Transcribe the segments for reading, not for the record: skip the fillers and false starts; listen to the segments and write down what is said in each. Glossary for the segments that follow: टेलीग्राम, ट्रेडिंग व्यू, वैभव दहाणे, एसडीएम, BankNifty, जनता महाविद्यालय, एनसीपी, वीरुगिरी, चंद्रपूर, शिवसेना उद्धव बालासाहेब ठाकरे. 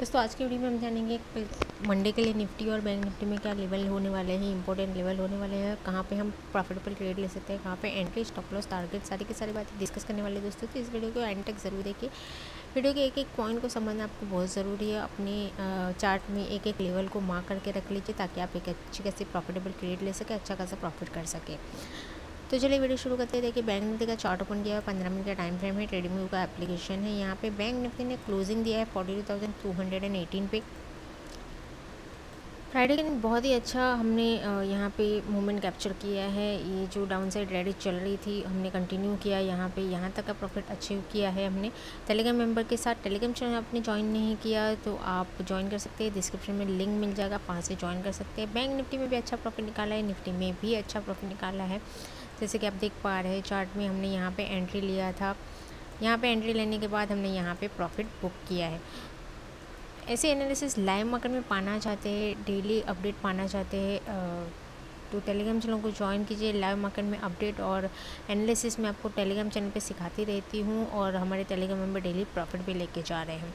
दोस्तों आज की वीडियो में हम जानेंगे मंडे के लिए निफ्टी और बैंक निफ्टी में क्या लेवल होने वाले हैं, इंपॉर्टेंट लेवल होने वाले हैं, कहाँ पे हम प्रॉफिटेबल ट्रेड ले सकते हैं, कहाँ पे एंट्री, स्टॉप लॉस, टारगेट, सारी की सारी बातें डिस्कस करने वाले दोस्तों। तो इस वीडियो को एंड तक जरूर देखिए। वीडियो के एक एक पॉइंट को समझना आपको बहुत ज़रूरी है। अपने चार्ट में एक एक लेवल को मार्क करके रख लीजिए ताकि आप एक अच्छी खासी प्रॉफिटेबल ट्रेड ले सके, अच्छा खासा प्रॉफिट कर सके। तो चलिए वीडियो शुरू करते हैं। देखिए बैंक निफ्टी का चार्ट ओपन किया है, 15 मिनट का टाइम फ्रेम है, ट्रेडिंग व्यू का एप्लीकेशन है। यहाँ पे बैंक निफ्टी ने क्लोजिंग दिया है 42,218 पे। फ्राइडे के दिन बहुत ही अच्छा हमने यहाँ पे मूवमेंट कैप्चर किया है। ये जो डाउनसाइड रैली चल रही थी हमने कंटिन्यू किया यहाँ पे, यहाँ तक का प्रॉफिट अचीव किया है हमने। टेलीग्राम मेंबर के साथ टेलीग्राम चैनल आपने ज्वाइन नहीं किया तो आप ज्वाइन कर सकते हैं, डिस्क्रिप्शन में लिंक मिल जाएगा, वहाँ से ज्वाइन कर सकते हैं। बैंक निफ्टी में भी अच्छा प्रॉफिट निकाला है, निफ्टी में भी अच्छा प्रॉफिट निकाला है। जैसे कि आप देख पा रहे हैं चार्ट में हमने यहाँ पे एंट्री लिया था, यहाँ पे एंट्री लेने के बाद हमने यहाँ पे प्रॉफिट बुक किया है। ऐसे एनालिसिस लाइव मार्केट में पाना चाहते हैं, डेली अपडेट पाना चाहते हैं तो टेलीग्राम चैनल को ज्वाइन कीजिए। लाइव मार्केट में अपडेट और एनालिसिस में आपको टेलीग्राम चैनल पे सिखाती रहती हूँ और हमारे टेलीग्राम में डेली प्रॉफिट भी लेके जा रहे हैं।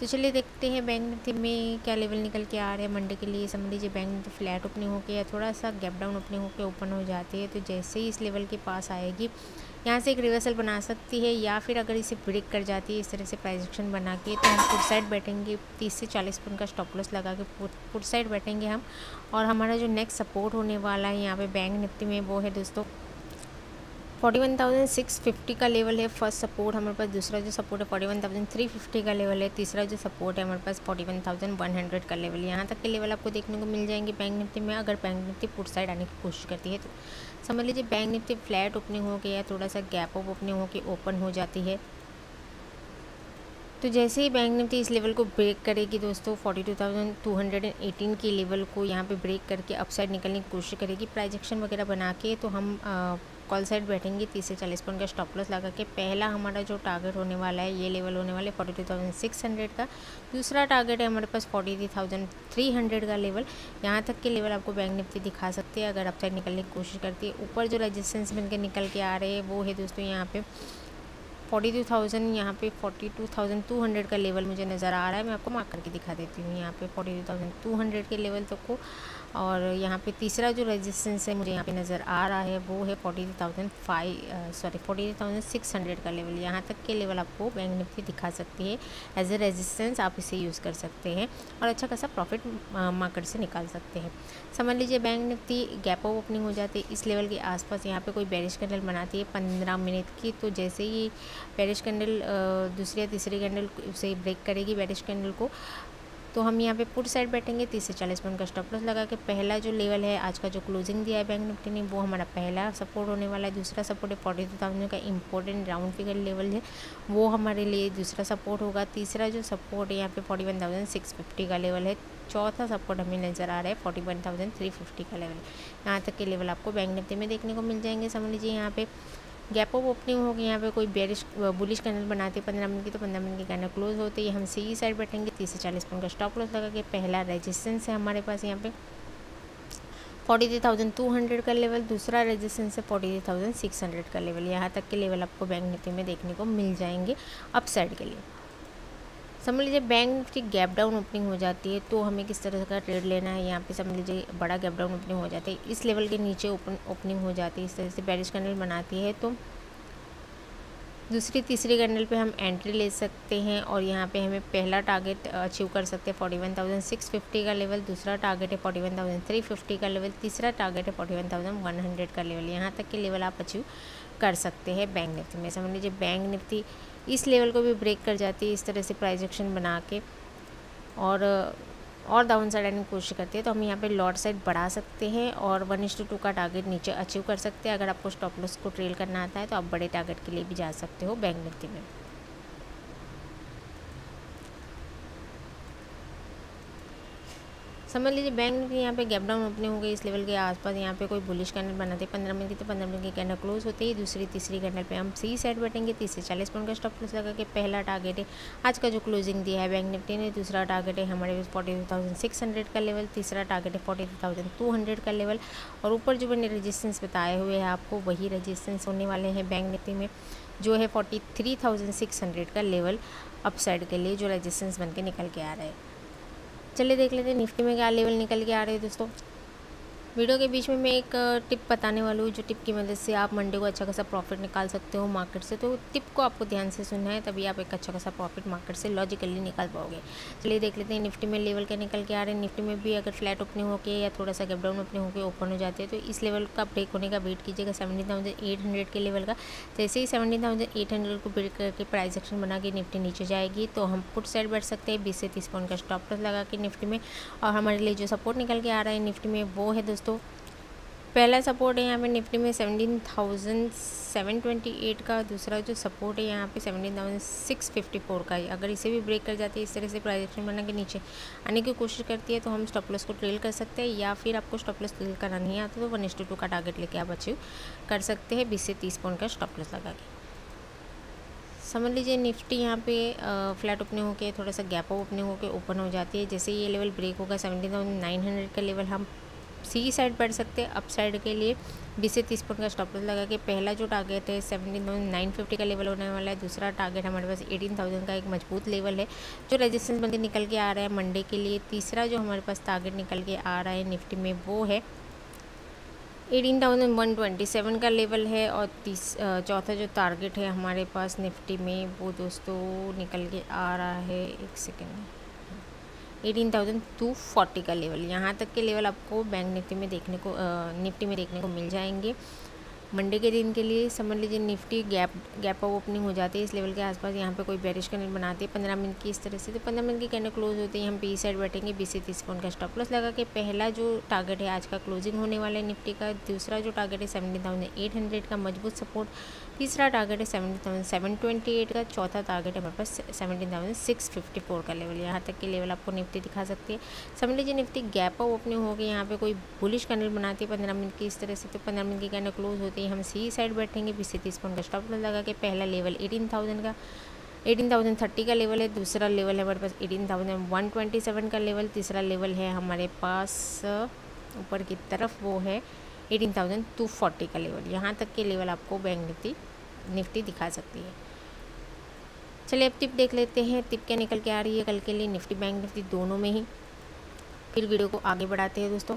तो चलिए देखते हैं बैंक निफ्टी में क्या लेवल निकल के आ रहे हैं मंडे के लिए। समझ लीजिए बैंक निफ्टी फ्लैट ओपनिंग होकर या थोड़ा सा गैप डाउन ओपनिंग होकर ओपन हो जाती है तो जैसे ही इस लेवल के पास आएगी यहाँ से एक रिवर्सल बना सकती है, या फिर अगर इसे ब्रेक कर जाती है इस तरह से प्राइजेक्शन बना के तो हम पुट साइड बैठेंगे, 30 से 40 पॉइंट का स्टॉप लॉस लगा के पुट साइड बैठेंगे हम। और हमारा जो नेक्स्ट सपोर्ट होने वाला है यहाँ पर बैंक निफ्टी में वो है दोस्तों 41,650 का लेवल है फर्स्ट सपोर्ट हमारे पास। दूसरा जो सपोर्ट है 41,350 का लेवल है। तीसरा जो सपोर्ट है हमारे पास 41,100 का लेवल। यहाँ तक के लेवल आपको देखने को मिल जाएंगे बैंक निफ्टी में अगर बैंक निफ्टी पुट साइड आने की कोशिश करती है तो। समझ लीजिए बैंक निफ्टी फ्लैट ओपनिंग हो गया, थोड़ा सा गैप अप ओपनिंग होकर ओपन हो जाती है तो जैसे ही बैंक निफ्टी इस लेवल को ब्रेक करेगी दोस्तों 42,218 के लेवल को यहाँ पे ब्रेक करके अपसाइड निकलने की कोशिश करेगी, प्राइजेक्शन वगैरह बना के तो हम कॉल साइड बैठेंगे, 30 से 40 पॉइंट का स्टॉप लॉस लगा के। पहला हमारा जो टारगेट होने वाला है ये लेवल होने वाला है 42,600 का। दूसरा टारगेट है हमारे पास 43,300 का लेवल। यहाँ तक के लेवल आपको बैंक निफ्टी दिखा सकते हैं अगर अपसाइड निकलने की कोशिश करती है। ऊपर जो रेजिस्टेंस बनकर निकल के आ रहे हैं वो है दोस्तों यहाँ पे 42,000, यहाँ पे 42,200 का लेवल मुझे नज़र आ रहा है। मैं आपको मार्क करके दिखा देती हूँ यहाँ पे 42,200 के लेवल तक को। और यहाँ पे तीसरा जो रेजिस्टेंस है मुझे यहाँ पे नज़र आ रहा है वो है 43,600 का लेवल। यहाँ तक के लेवल आपको बैंक निफ्टी दिखा सकती है एज ए रेजिस्टेंस, आप इसे यूज़ कर सकते हैं और अच्छा खासा प्रॉफिट मार्केट से निकाल सकते हैं। समझ लीजिए bank Nifty gap up opening हो जाती है इस लेवल के आसपास, यहाँ पर कोई बेरिश कैंडल बनाती है 15 मिनट की तो जैसे ही बेरिश कैंडल दूसरी या तीसरी कैंडल उसे ब्रेक करेगी बेरिश कैंडल को तो हम यहाँ पे पुट साइड बैठेंगे, 30 से 40 पॉइंट का स्टॉप लॉस लगा के। पहला जो लेवल है आज का जो क्लोजिंग दिया है बैंक निफ्टी ने वो हमारा पहला सपोर्ट होने वाला है। दूसरा सपोर्ट है 42,000 का इंपॉर्टेंट राउंड फिगर लेवल है, वो हमारे लिए दूसरा सपोर्ट होगा। तीसरा जो सपोर्ट है यहाँ पे 41,650 का लेवल है। चौथा सपोर्ट हमें नज़र आ रहा है 41,350 का लेवल। यहाँ तक के लेवल आपको बैंक निफ्टी में देखने को मिल जाएंगे। समझ लीजिए यहाँ पे गैप अप ओपनिंग होगी, यहाँ पे कोई बेरिश बुलिश कैंडल बनाते 15 मिनट की तो 15 मिनट की कैंडल क्लोज होते ही हम सीधी साइड बैठेंगे, 30 से 40 पॉइंट का स्टॉप लॉस लगा के। पहला रेजिस्टेंस है हमारे पास यहाँ पे 43,200 का लेवल, दूसरा रेजिस्टेंस है 43,600 का लेवल। यहाँ तक के लेवल आपको बैंक निफ्टी में देखने को मिल जाएंगे अपसाइड के लिए। समझ लीजिए bank Nifty gap down opening हो जाती है तो हमें किस तरह का ट्रेड लेना है। यहाँ पे समझ लीजिए बड़ा गैप डाउन ओपनिंग हो जाता है इस लेवल के नीचे ओपनिंग हो जाती है, इस तरह से बेरिश कैंडल बनाती है तो दूसरी तीसरी कैंडल पे हम एंट्री ले सकते हैं और यहाँ पे हमें पहला टारगेट अचीव कर सकते हैं 41,650 का लेवल। दूसरा टारगेट है 41,350 का लेवल। तीसरा टारगेट है 41,100 का लेवल। यहाँ तक के लेवल आप अचीव कर सकते हैं बैंक निफ्टी में। समझ लीजिए बैंक निफ्टी इस लेवल को भी ब्रेक कर जाती है इस तरह से प्राइजेक्शन बना के और डाउन साइड आने की कोशिश करती है तो हम यहाँ पे लॉट साइड बढ़ा सकते हैं और 1:2 का टारगेट नीचे अचीव कर सकते हैं। अगर आपको स्टॉप लॉस को ट्रेल करना आता है तो आप बड़े टारगेट के लिए भी जा सकते हो बैंक निफ्टी में। समझ लीजिए बैंक निफ्टी यहाँ पे गैप डाउन ओपनिंग हो गई इस लेवल के आसपास, यहाँ पे कोई बुलिश कैंडल बनाते 15 मिनट की तो 15 मिनट की कैंडल क्लोज होते ही दूसरी तीसरी कैंडल पे हम सी साइड बैठेंगे, 30 से 40 पॉइंट का स्टॉप लॉस लगा के। पहला टारगेट है आज का जो क्लोजिंग दिया है बैंक निफ्टी ने, दूसरा टारगेट है हमारे पास 42,600 का लेवल, तीसरा टारगेट है 42,200 का लेवल और ऊपर जो मैंने रेजिस्टेंस बताए हुए हैं आपको वही रेजिस्टेंस होने वाले हैं बैंक निफ्टी में। जो है 43,600 का लेवल अपसाइड के लिए जो रेजिस्टेंस बन के निकल के आ रहा है। चलिए देख लेते हैं निफ्टी में क्या लेवल निकल के आ रहे हैं। दोस्तों वीडियो के बीच में मैं एक टिप बताने वाली हूँ, जो टिप की मदद से आप मंडे को अच्छा खासा प्रॉफिट निकाल सकते हो मार्केट से। तो टिप को आपको ध्यान से सुनना है, तभी आप एक अच्छा खासा प्रॉफिट मार्केट से लॉजिकली निकाल पाओगे। चलिए देख लेते हैं निफ्टी में लेवल क्या निकल के आ रहे हैं। निफ्टी में भी अगर फ्लैट ओपनिंग होकर या थोड़ा सा गैप डाउन ओपनिंग होकर ओपन हो जाते हैं तो इस लेवल का ब्रेक होने का वेट कीजिएगा 70,800 के लेवल का। जैसे ही 70,800 को ब्रेक करके प्राइस एक्शन बना के निफ्टी नीचे जाएगी तो हम पुट साइड बैठ सकते हैं 20 से 30 पॉइंट का स्टॉप लॉस लगा के निफ्टी में। और हमारे लिए जो सपोर्ट निकल के आ रहा है निफ्टी में वो है दोस्तों, पहला सपोर्ट है यहाँ पे निफ्टी में 17,728 का। दूसरा जो सपोर्ट है यहाँ पे 17,654 का है। अगर इसे भी ब्रेक कर जाती है, इस तरह से प्राइस एक्शन बना के नीचे आने की कोशिश करती है तो हम स्टॉप लॉस को ट्रेल कर सकते हैं, या फिर आपको स्टॉप लॉस ट्रेल करना नहीं आता तो 1:2 का टारगेट लेके आप अचीव कर सकते हैं 20 से 30 पॉइंट का स्टॉप लॉस लगा के। समझ लीजिए निफ्टी यहाँ पे फ्लैट ओपनिंग होकर थोड़ा सा गैप ओपनिंग होकर ओपन हो जाती है। जैसे ये लेवल ब्रेक होगा 17,900 का लेवल, हम सी साइड बैठ सकते हैं अप साइड के लिए 20 से 30 पॉइंट का स्टॉप लॉस लगा के। पहला जो टारगेट है 17,950 का लेवल होने वाला है। दूसरा टारगेट हमारे पास 18,000 का एक मजबूत लेवल है जो रेजिस्टेंस बनकर निकल के आ रहा है मंडे के लिए। तीसरा जो हमारे पास टारगेट निकल के आ रहा है निफ्टी में वो है 18,127 का लेवल है। और चौथा जो टारगेट है हमारे पास निफ्टी में वो दोस्तों निकल के आ रहा है 18,240 का लेवल। यहाँ तक के लेवल आपको बैंक निफ्टी में देखने को मिल जाएंगे मंडे के दिन के लिए। समझ लीजिए निफ्टी गैप ओपनिंग हो जाती है इस लेवल के आसपास। यहाँ पे कोई बेरिश कैंडल बनाती है 15 मिनट की इस तरह से, तो 15 मिनट की कैंडल क्लोज होती है। हम बी साइड बैठेंगे 20 से 30 पॉइंट का स्टॉप लॉस लगा के। पहला जो टारगेट है आज का क्लोजिंग होने वाला है निफ्टी का। दूसरा जो टारगेट है 17,800 का मजबूत सपोर्ट। तीसरा टारगेट है 17,728 का। चौथा टारगेट है हमारे पास 17,654 का लेवल। यहाँ तक के लेवल आपको निफ्टी दिखा सकती है। समझ लीजिए निफ्टी गैप ओपनिंग होगी, यहाँ पे कोई बुलिश कैंडल बनाती है 15 मिनट की इस तरह से, तो 15 मिनट की कैंडल क्लोज होती है। हम सी साइड बैठेंगे 20 से 30 पॉइंट का स्टॉप लॉस लगा के। पहला लेवल 18,030 का लेवल है। दूसरा लेवल है हमारे पास 18,127 का लेवल। तीसरा लेवल है हमारे पास ऊपर की तरफ वो है 18,240 का लेवल। यहाँ तक के लेवल आपको बैंक निफ्टी दिखा सकती है। चलिए अब टिप देख लेते हैं, टिप क्या निकल के आ रही है कल के लिए निफ्टी बैंक निफ्टी दोनों में ही, फिर वीडियो को आगे बढ़ाते हैं दोस्तों।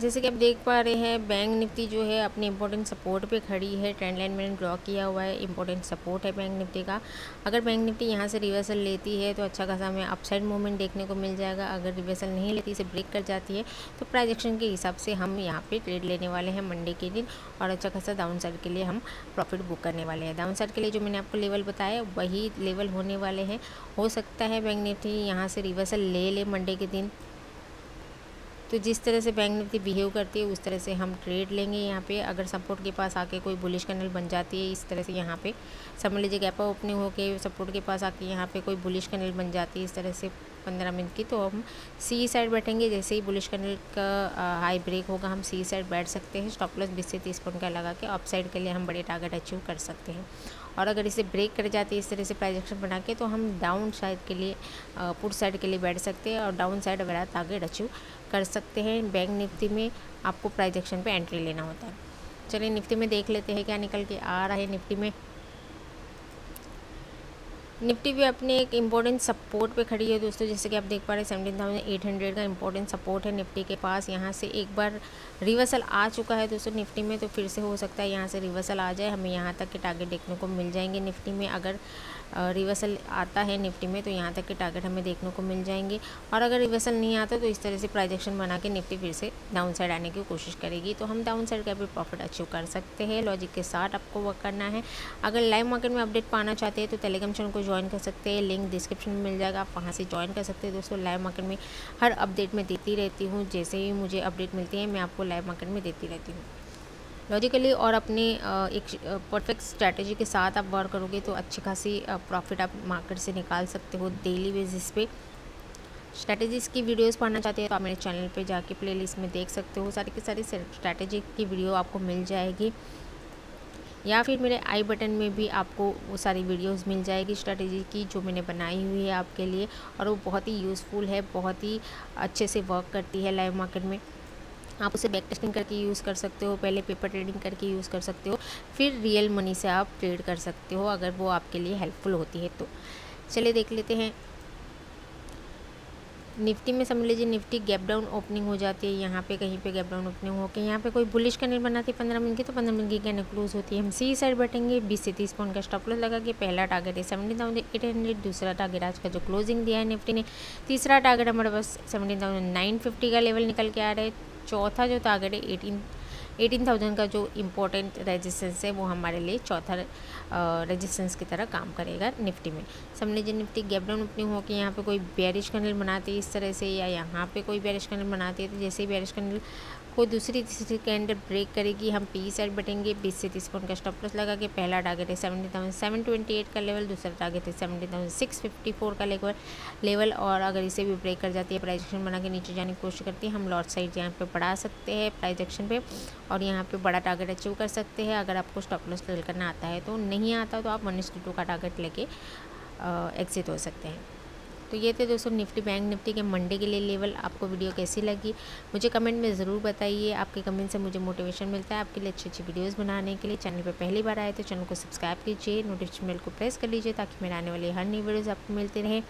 जैसे कि आप देख पा रहे हैं बैंक निफ्टी जो है अपने इंपॉर्टेंट सपोर्ट पे खड़ी है। ट्रेंड लाइन मैंने ड्रॉ किया हुआ है, इंपॉर्टेंट सपोर्ट है बैंक निफ्टी का। अगर बैंक निफ्टी यहाँ से रिवर्सल लेती है तो अच्छा खासा हमें अपसाइड मूवमेंट देखने को मिल जाएगा। अगर रिवर्सल नहीं लेती, इसे ब्रेक कर जाती है तो प्राइस एक्शन के हिसाब से हम यहाँ पर ट्रेड लेने वाले हैं मंडे के दिन, और अच्छा खासा डाउन साइड के लिए हम प्रॉफिट बुक करने वाले हैं। डाउन साइड के लिए जो मैंने आपको लेवल बताया वही लेवल होने वाले हैं। हो सकता है बैंक निफ्टी यहाँ से रिवर्सल ले ले मंडे के दिन, तो जिस तरह से बैंक निफ्टी बिहेव करती है उस तरह से हम ट्रेड लेंगे। यहाँ पे अगर सपोर्ट के पास आके कोई बुलिश कैंडल बन जाती है इस तरह से, यहाँ पे समझ लीजिए गैप ओपनिंग होके सपोर्ट के पास आके यहाँ पे कोई बुलिश कैंडल बन जाती है इस तरह से 15 मिनट की, तो हम सी साइड बैठेंगे। जैसे ही बुलिश कैंडल का हाई ब्रेक होगा हम सी साइड बैठ सकते हैं, स्टॉप लॉस 20 से 30 पॉइंट का लगा के। अप साइड के लिए हम बड़े टारगेट अचीव कर सकते हैं। और अगर इसे ब्रेक कर जाती है इस तरह से प्राइस एक्शन बना के, तो हम डाउन साइड के लिए पुट साइड के लिए बैठ सकते हैं और डाउन साइड बड़ा टारगेट अचीव कर सकते हैं। बैंक निफ्टी में आपको प्राइस एक्शन पर एंट्री लेना होता है। चलिए निफ्टी में देख लेते हैं क्या निकल के आ रहा है निफ्टी में। निफ्टी भी अपने एक इम्पोर्टेंट सपोर्ट पे खड़ी है दोस्तों। जैसे कि आप देख पा रहे हैं 17,800 का इम्पोर्टेंट सपोर्ट है निफ्टी के पास। यहाँ से एक बार रिवर्सल आ चुका है दोस्तों निफ्टी में, तो फिर से हो सकता है यहाँ से रिवर्सल आ जाए। हमें यहाँ तक के टारगेट देखने को मिल जाएंगे निफ्टी में। अगर रिवर्सल आता है निफ्टी में तो यहाँ तक के टारगेट हमें देखने को मिल जाएंगे, और अगर रिवर्सल नहीं आता तो इस तरह से प्राइस एक्शन बना के निफ्टी फिर से डाउन साइड आने की कोशिश करेगी, तो हम डाउन साइड का भी प्रॉफिट अचीव कर सकते हैं। लॉजिक के साथ आपको वर्क करना है। अगर लाइव मार्केट में अपडेट पाना चाहते हैं तो टेलीग्राम चैनल को ज्वाइन कर सकते हैं, लिंक डिस्क्रिप्शन में मिल जाएगा, आप वहाँ से ज्वाइन कर सकते हैं दोस्तों। लाइव मार्केट में हर अपडेट में देती रहती हूँ, जैसे ही मुझे अपडेट मिलती है मैं आपको लाइव मार्केट में देती रहती हूँ। लॉजिकली और अपने एक परफेक्ट स्ट्रैटेजी के साथ आप वर्क करोगे तो अच्छी खासी प्रॉफिट आप मार्केट से निकाल सकते हो डेली बेसिस पे। स्ट्रैटेजीज़ की वीडियोस पाना चाहते हैं तो आप मेरे चैनल पे जाके प्लेलिस्ट में देख सकते हो, सारी की सारी स्ट्रैटेजी की वीडियो आपको मिल जाएगी, या फिर मेरे आई बटन में भी आपको वो सारी वीडियोस मिल जाएगी स्ट्रैटेजी की जो मैंने बनाई हुई है आपके लिए, और वो बहुत ही यूज़फुल है, बहुत ही अच्छे से वर्क करती है लाइव मार्केट में। आप उसे बैक टेस्टिंग करके यूज़ कर सकते हो, पहले पेपर ट्रेडिंग करके यूज़ कर सकते हो, फिर रियल मनी से आप ट्रेड कर सकते हो अगर वो आपके लिए हेल्पफुल होती है तो। चलिए देख लेते हैं निफ्टी में। समझ लीजिए निफ्टी गैप डाउन ओपनिंग हो जाती है यहाँ पे, कहीं पे गैप डाउन ओपनिंग होकर यहाँ पे कोई बुलिश कैंडल बनाती है 15 मिनट की, तो 15 मिनट की कैंडल क्लोज होती है। हम सी साइड बैठेंगे, 20 से 30 पॉइंट का स्टॉप लॉस लगा के। पहला टारगेट है 17,800, दूसरा टारगेट आज का जो क्लोजिंग दिया है निफ्टी ने, तीसरा टारगेट हमारे पास 17,950 का लेवल निकल के आ रहा है, चौथा जो टारगेट है 18,000 का जो इम्पोर्टेंट रेजिस्टेंस है वो हमारे लिए चौथा रेजिस्टेंस की तरह काम करेगा निफ्टी में। समझ लीजिए निफ्टी गैप डाउन ओपनिंग होकर यहाँ पे कोई बेरिश कैंडल बनाती है इस तरह से, या यहाँ पे कोई बेरिश कैंडल बनाती है, तो जैसे ही बेरिश कैंडल कोई दूसरी तीसरी कैंडल ब्रेक करेगी हम पी साइड बैठेंगे, 20 से 30 पॉइंट का स्टॉप लॉस लगा के। पहला टारगेट है 17,728 का लेवल, दूसरा टारगेट है 17,654 का लेवल, और अगर इसे भी ब्रेक कर जाती है प्राइस एक्शन बना के नीचे जाने की कोशिश करती है, हम लॉट साइड यहाँ पे बढ़ा सकते हैं प्राइस एक्शन पे और यहाँ पे बड़ा टारगेट अचीव कर सकते हैं अगर आपको स्टॉप लॉस सेल करना आता है तो। नहीं आता तो आप 1:2 का टारगेट लेके एग्जिट हो सकते हैं। तो ये थे दोस्तों निफ्टी बैंक निफ्टी के मंडे के लिए लेवल। आपको वीडियो कैसी लगी मुझे कमेंट में ज़रूर बताइए, आपके कमेंट से मुझे मोटिवेशन मिलता है आपके लिए अच्छी वीडियोस बनाने के लिए। चैनल पर पहली बार आए तो चैनल को सब्सक्राइब कीजिए, नोटिफिकेशन बेल को प्रेस कर लीजिए ताकि मेरे आने वाली हर नई वीडियोज़ आपको मिलती रहे।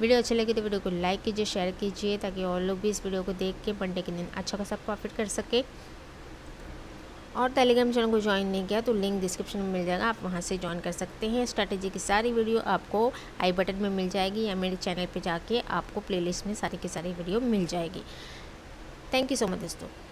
वीडियो अच्छी लगी तो वीडियो को लाइक कीजिए, शेयर कीजिए ताकि और लोग भी इस वीडियो को देख के मंडे के दिन अच्छा खासा प्रॉफिट कर सके। और टेलीग्राम चैनल को ज्वाइन नहीं किया तो लिंक डिस्क्रिप्शन में मिल जाएगा, आप वहां से ज्वाइन कर सकते हैं। स्ट्रैटेजी की सारी वीडियो आपको आई बटन में मिल जाएगी या मेरे चैनल पे जाके आपको प्लेलिस्ट में सारी की सारी वीडियो मिल जाएगी। थैंक यू सो मच दोस्तों।